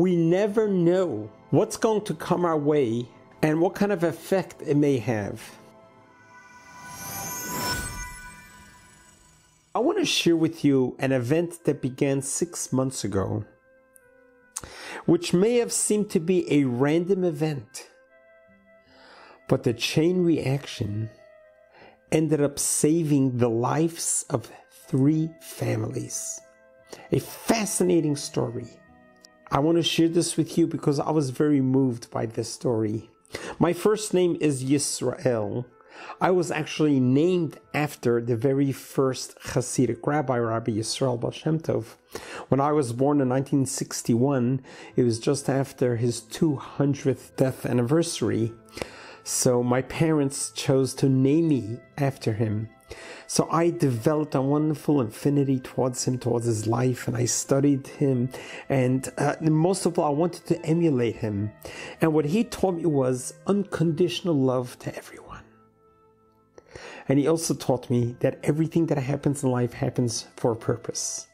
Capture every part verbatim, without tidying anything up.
we never know what's going to come our way and what kind of effect it may have. I want to share with you an event that began six months ago, which may have seemed to be a random event, but the chain reaction ended up saving the lives of three families. A fascinating story. I want to share this with you because I was very moved by this story. My first name is Yisrael. I was actually named after the very first Hasidic rabbi, Rabbi Yisrael Baal Shem Tov. When I was born in nineteen sixty-one, it was just after his two hundredth death anniversary. So my parents chose to name me after him. So I developed a wonderful affinity towards him, towards his life, and I studied him. And uh, most of all, I wanted to emulate him. And what he taught me was unconditional love to everyone. And he also taught me that everything that happens in life happens for a purpose.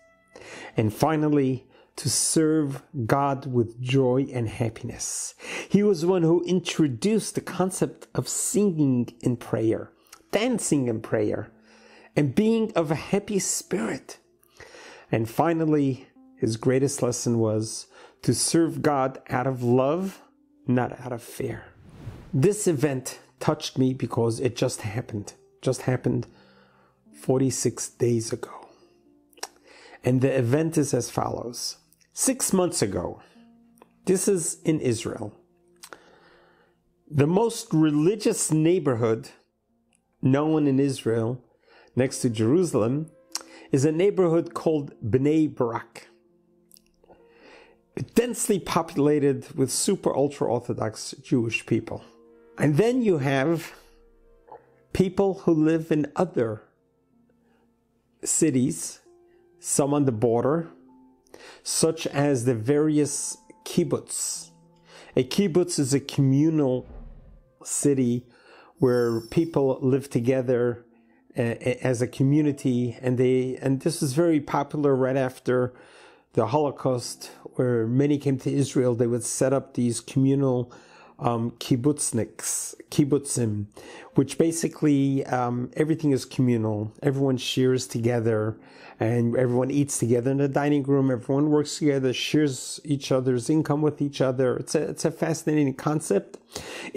And finally, to serve God with joy and happiness. He was one who introduced the concept of singing in prayer, dancing in prayer, and being of a happy spirit. And finally, his greatest lesson was to serve God out of love, not out of fear. This event touched me because it just happened. Just happened forty-six days ago. And the event is as follows. Six months ago, this is in Israel, the most religious neighborhood known in Israel next to Jerusalem is a neighborhood called Bnei Brak. Densely populated with super ultra-Orthodox Jewish people. And then you have people who live in other cities, some on the border, such as the various kibbutz. A kibbutz is a communal city where people live together uh, as a community, and they and this is very popular right after the Holocaust, where many came to Israel. They would set up these communal Um, kibbutzniks, kibbutzim, which basically um, everything is communal. Everyone shares together and everyone eats together in the dining room. Everyone works together, shares each other's income with each other. It's a, it's a fascinating concept.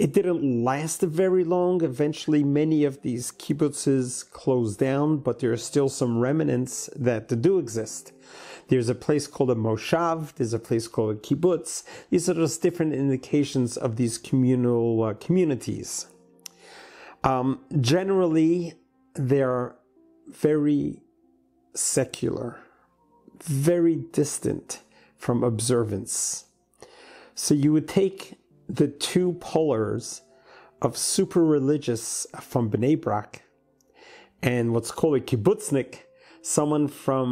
It didn't last very long. Eventually, many of these kibbutzes closed down, but there are still some remnants that do exist. There's a place called a moshav. There's a place called a kibbutz. These are just different indications of these communal uh, communities. Um, generally, they're very secular, very distant from observance. So you would take the two polars of super religious from Bnei Brak and what's called a kibbutznik, someone from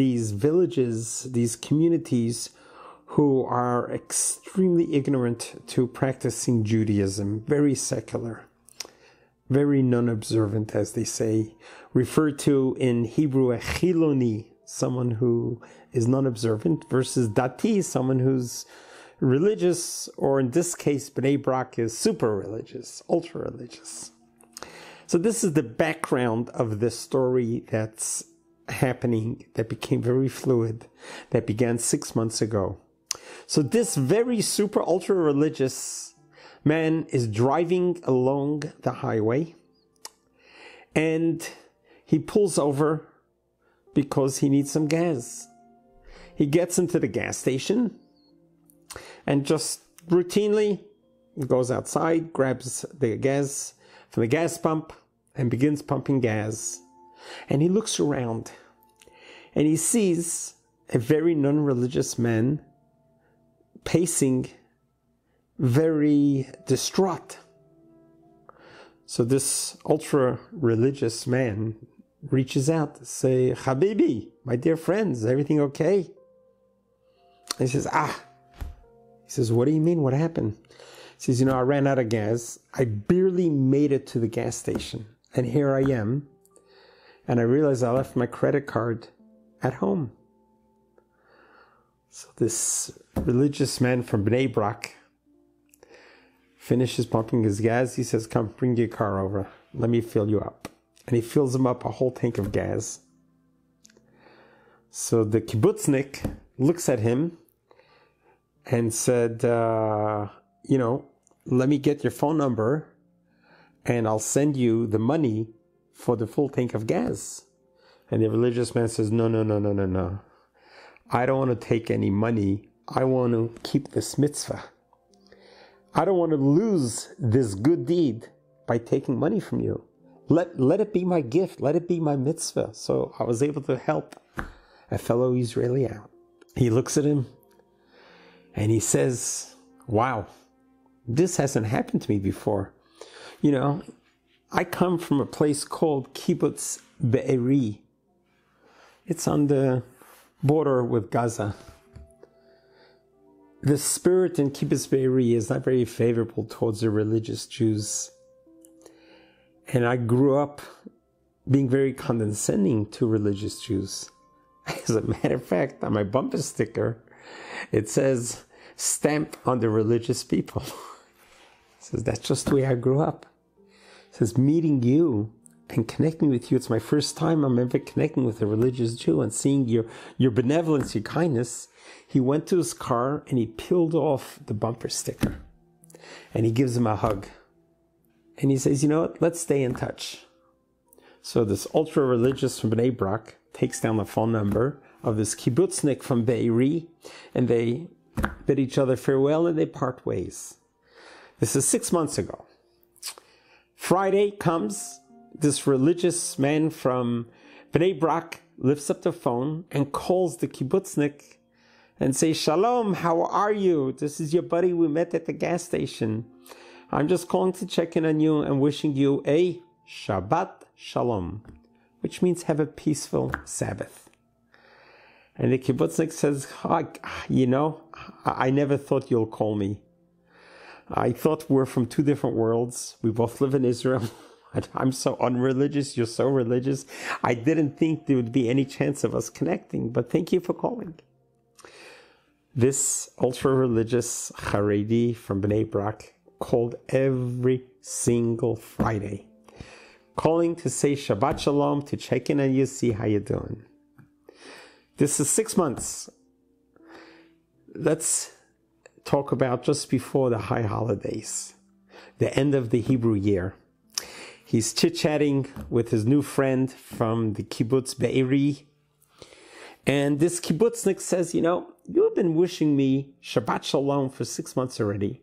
these villages, these communities, who are extremely ignorant to practicing Judaism, very secular, very non-observant, as they say, referred to in Hebrew a chiloni, someone who is non-observant, versus Dati, someone who's religious, or in this case, Bnei Brak is super religious, ultra-religious. So this is the background of this story that's happening, that became very fluid, that began six months ago. So this very super ultra religious man is driving along the highway, and he pulls over because he needs some gas. He gets into the gas station and just routinely goes outside, grabs the gas from the gas pump and begins pumping gas. And he looks around and he sees a very non-religious man pacing, very distraught. So this ultra-religious man reaches out and says, "Habibi, my dear friends, everything okay?" And he says, "Ah." He says, "What do you mean? What happened?" He says, "You know, I ran out of gas. I barely made it to the gas station. And here I am. And I realized I left my credit card at home." So this religious man from Bnei Brak finishes pumping his gas. He says, come, bring your car over. Let me fill you up. And he fills him up a whole tank of gas. So the kibbutznik looks at him and said, uh, you know, let me get your phone number and I'll send you the money for the full tank of gas. And the religious man says, no, no, no, no, no, no. I don't want to take any money. I want to keep this mitzvah. I don't want to lose this good deed by taking money from you. Let, let it be my gift. Let it be my mitzvah. So I was able to help a fellow Israeli out. He looks at him and he says, wow, this hasn't happened to me before. You know, I come from a place called Kibbutz Be'eri. It's on the border with Gaza. The spirit in Kibbutz Be'eri is not very favorable towards the religious Jews. And I grew up being very condescending to religious Jews. As a matter of fact, on my bumper sticker, it says, stamp on the religious people. It says, that's just the way I grew up. It says, meeting you and connecting with you, it's my first time I'm ever connecting with a religious Jew and seeing your, your benevolence, your kindness. He went to his car and he peeled off the bumper sticker. And he gives him a hug. And he says, you know what, let's stay in touch. So this ultra-religious from Bnei Brak takes down the phone number of this kibbutznik from Be'eri, and they bid each other farewell and they part ways. This is six months ago. Friday comes, this religious man from Bnei Brak lifts up the phone and calls the kibbutznik and says, Shalom, how are you? This is your buddy we met at the gas station. I'm just calling to check in on you and wishing you a Shabbat Shalom, which means have a peaceful Sabbath. And the kibbutznik says, oh, you know, I never thought you'll call me. I thought we're from two different worlds. We both live in Israel. I'm so unreligious. You're so religious. I didn't think there would be any chance of us connecting, but thank you for calling. This ultra-religious Haredi from Bnei Brak called every single Friday, calling to say Shabbat Shalom, to check in on you, see how you're doing. This is six months. Let's talk about just before the high holidays, the end of the Hebrew year. He's chit-chatting with his new friend from the kibbutz Be'eri. And this kibbutznik says, you know, you've been wishing me Shabbat Shalom for six months already.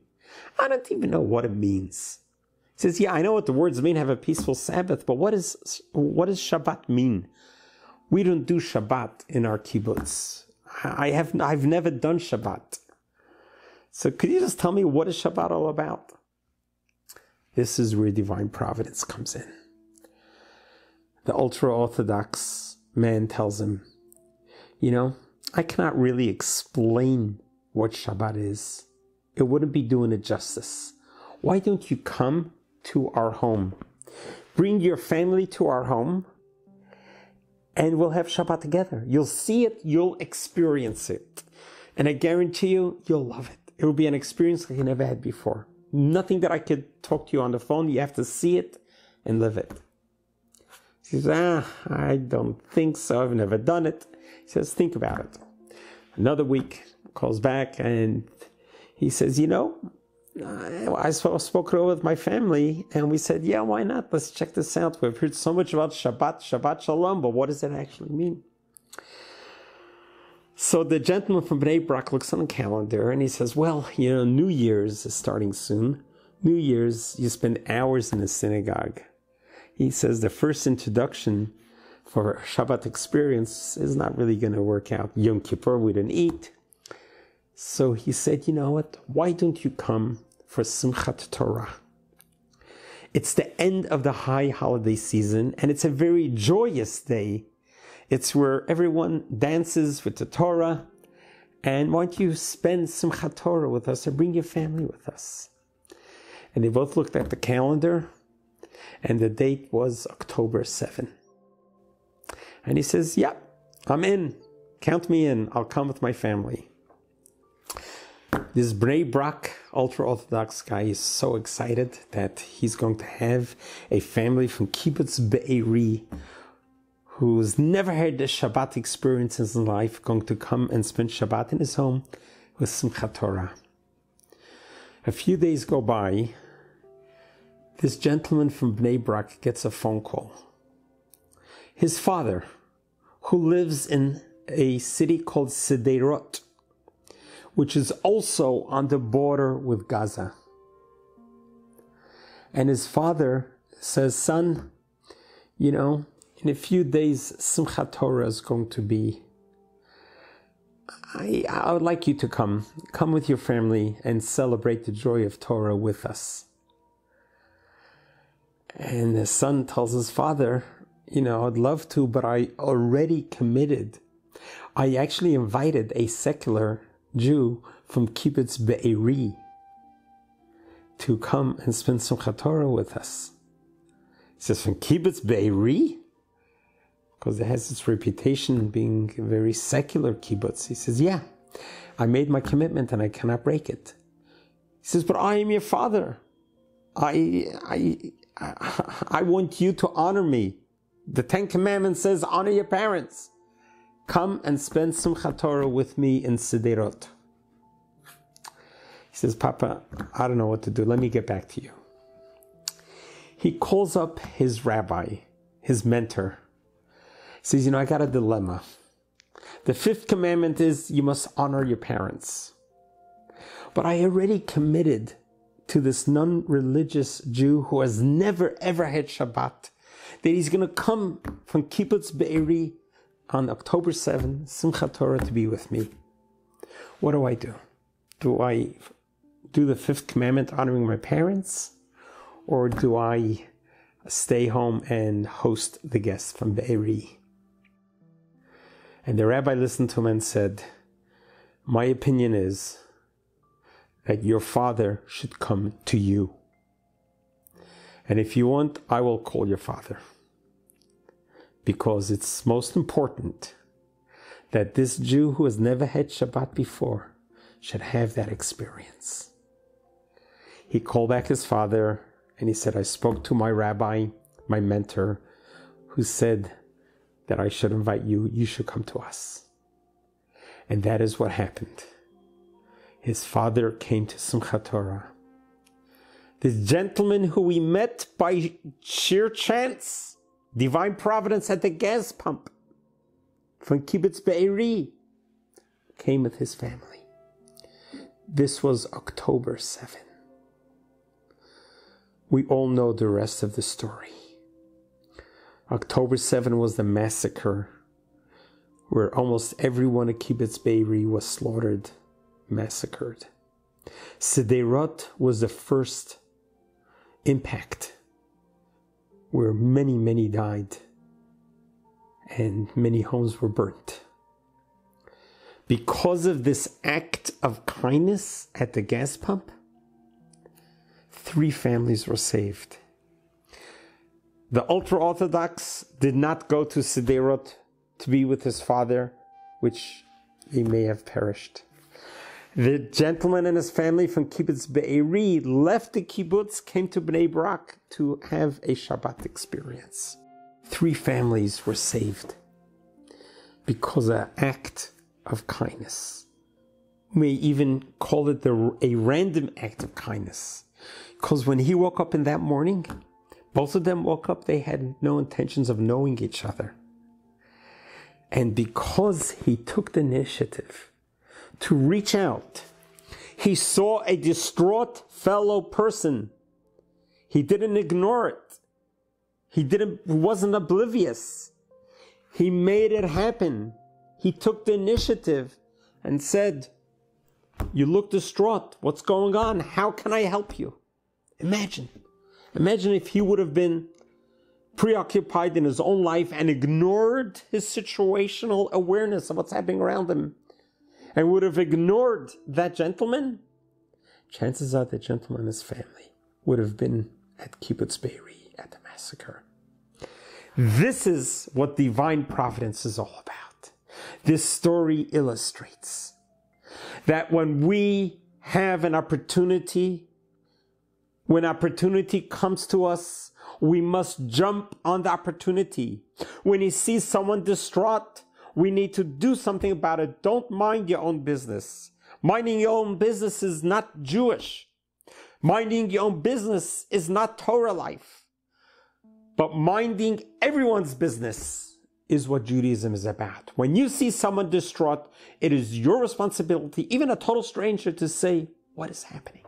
I don't even know what it means. He says, yeah, I know what the words mean, have a peaceful Sabbath, but what is, what does Shabbat mean? We don't do Shabbat in our kibbutz. I have, I've never done Shabbat. So could you just tell me what is Shabbat all about? This is where divine providence comes in. The ultra-Orthodox man tells him, you know, I cannot really explain what Shabbat is. It wouldn't be doing it justice. Why don't you come to our home? Bring your family to our home and we'll have Shabbat together. You'll see it, you'll experience it. And I guarantee you, you'll love it. It will be an experience like you never had before. Nothing that I could talk to you on the phone. You have to see it and live it. He says, ah, I don't think so. I've never done it. He says, think about it. Another week calls back and he says, you know, I spoke it over with my family and we said, yeah, why not? Let's check this out. We've heard so much about Shabbat, Shabbat Shalom, but what does it actually mean? So the gentleman from Bnei Brak looks on the calendar and he says, well, you know, New Year's is starting soon. New Year's, you spend hours in the synagogue. He says the first introduction for Shabbat experience is not really going to work out. Yom Kippur, we didn't eat. So he said, you know what? Why don't you come for Simchat Torah? It's the end of the high holiday season, and it's a very joyous day. It's where everyone dances with the Torah. And why don't you spend Simchat Torah with us or bring your family with us? And they both looked at the calendar, and the date was October seventh. And he says, yeah, I'm in. Count me in. I'll come with my family. This Bnei Brak ultra-Orthodox guy is so excited that he's going to have a family from Kibbutz Be'eri who's never had a Shabbat experience in his life going to come and spend Shabbat in his home with Simchat Torah. A few days go by. This gentleman from Bnei Brak gets a phone call. His father, who lives in a city called Sderot, which is also on the border with Gaza. And his father says, son, you know, in a few days, Simchat Torah is going to be. I, I would like you to come. Come with your family and celebrate the joy of Torah with us. And the son tells his father, you know, I'd love to, but I already committed. I actually invited a secular Jew from Kibbutz Be'eri to come and spend Simchat Torah with us. He says, from Kibbutz Be'eri? Because it has its reputation being a very secular kibbutz. He says, yeah, I made my commitment and I cannot break it. He says, but I am your father. I, I, I, I want you to honor me. The Ten Commandments says, honor your parents. Come and spend Simchat Torah with me in Sderot. He says, Papa, I don't know what to do. Let me get back to you. He calls up his rabbi, his mentor. He says, you know, I got a dilemma. The fifth commandment is you must honor your parents. But I already committed to this non-religious Jew who has never, ever had Shabbat, that he's going to come from Kibbutz Be'eri on October seventh, Simchat Torah, to be with me. What do I do? Do I do the fifth commandment, honoring my parents? Or do I stay home and host the guests from Be'eri? And the rabbi listened to him and said, my opinion is that your father should come to you. And if you want, I will call your father. Because it's most important that this Jew who has never had Shabbat before should have that experience. He called back his father and he said, I spoke to my rabbi, my mentor, who said that I should invite you, you should come to us. And that is what happened. His father came to Simchat Torah. This gentleman who we met by sheer chance, divine providence at the gas pump from Kibbutz Be'eri, came with his family. This was October seventh. We all know the rest of the story. October seventh was the massacre where almost everyone at Kibbutz Be'eri was slaughtered, massacred. Sderot was the first impact, where many, many died and many homes were burnt. Because of this act of kindness at the gas pump, three families were saved. The ultra-Orthodox did not go to Sderot to be with his father, which he may have perished. The gentleman and his family from Kibbutz Be'eri left the kibbutz, came to Bnei Brak to have a Shabbat experience. Three families were saved because of an act of kindness. We may even call it the, a random act of kindness. Because when he woke up in that morning, both of them woke up, they had no intentions of knowing each other. And because he took the initiative to reach out, he saw a distraught fellow person. He didn't ignore it. He didn't, wasn't oblivious. He made it happen. He took the initiative and said, you look distraught. What's going on? How can I help you? Imagine. Imagine if he would have been preoccupied in his own life and ignored his situational awareness of what's happening around him, and would have ignored that gentleman, chances are that gentleman and his family would have been at Kibbutz Be'eri at the massacre. This is what divine providence is all about. This story illustrates that when we have an opportunity, when opportunity comes to us, we must jump on the opportunity. When you see someone distraught, we need to do something about it. Don't mind your own business. Minding your own business is not Jewish. Minding your own business is not Torah life. But minding everyone's business is what Judaism is about. When you see someone distraught, it is your responsibility, even a total stranger, to say, what is happening?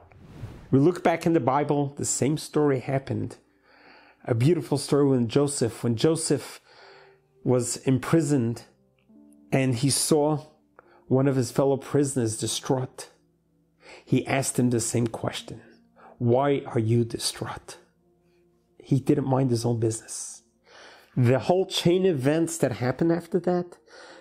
We look back in the Bible, the same story happened. A beautiful story with Joseph. When Joseph was imprisoned and he saw one of his fellow prisoners distraught, he asked him the same question. Why are you distraught? He didn't mind his own business. The whole chain of events that happened after that,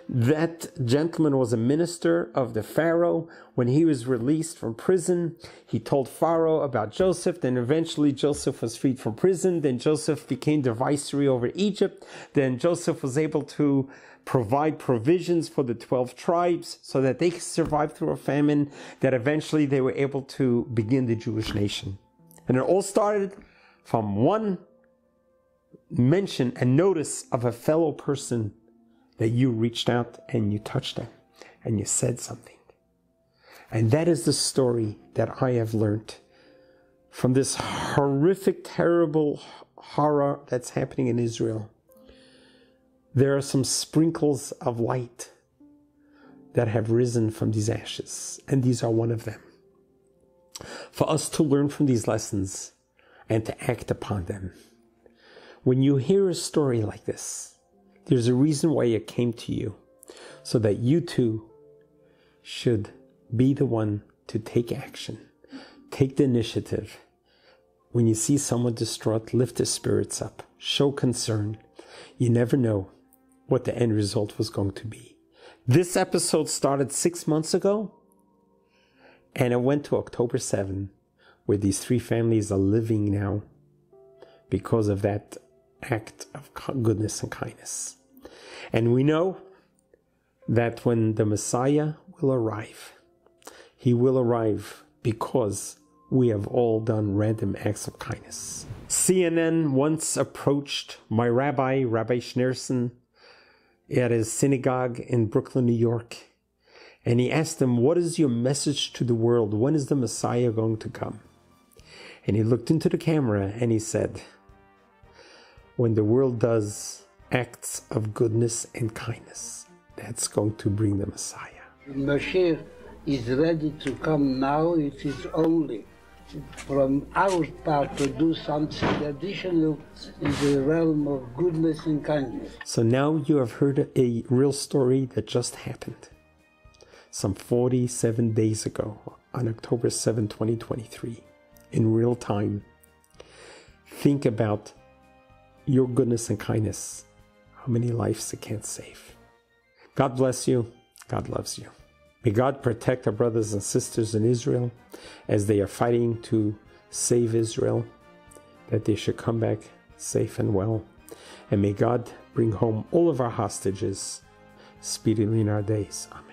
that gentleman was a minister of the Pharaoh. When he was released from prison, he told Pharaoh about Joseph. Then eventually Joseph was freed from prison. Then Joseph became the viceroy over Egypt. Then Joseph was able to provide provisions for the twelve tribes so that they could survive through a famine, that eventually they were able to begin the Jewish nation. And it all started from one mention and notice of a fellow person that you reached out and you touched them and you said something. And that is the story that I have learned from this horrific, terrible horror that's happening in Israel. There are some sprinkles of light that have risen from these ashes, and these are one of them. For us to learn from these lessons and to act upon them. When you hear a story like this, there's a reason why it came to you, so that you too should be the one to take action. Take the initiative. When you see someone distraught, lift their spirits up. Show concern. You never know what the end result was going to be. This episode started six months ago, and it went to October seventh, where these three families are living now because of that act of goodness and kindness. And we know that when the Messiah will arrive, he will arrive because we have all done random acts of kindness. C N N once approached my rabbi, Rabbi Schneerson, at his synagogue in Brooklyn, New York, and he asked him, what is your message to the world? When is the Messiah going to come? And he looked into the camera and he said, when the world does acts of goodness and kindness, that's going to bring the Messiah. Mashiach is ready to come now. It is only from our part to do something additional in the realm of goodness and kindness. So now you have heard a real story that just happened some forty-seven days ago on October seventh, twenty twenty-three, in real time. Think about your goodness and kindness, how many lives it can save. God bless you. God loves you. May God protect our brothers and sisters in Israel as they are fighting to save Israel, that they should come back safe and well. And may God bring home all of our hostages speedily in our days. Amen.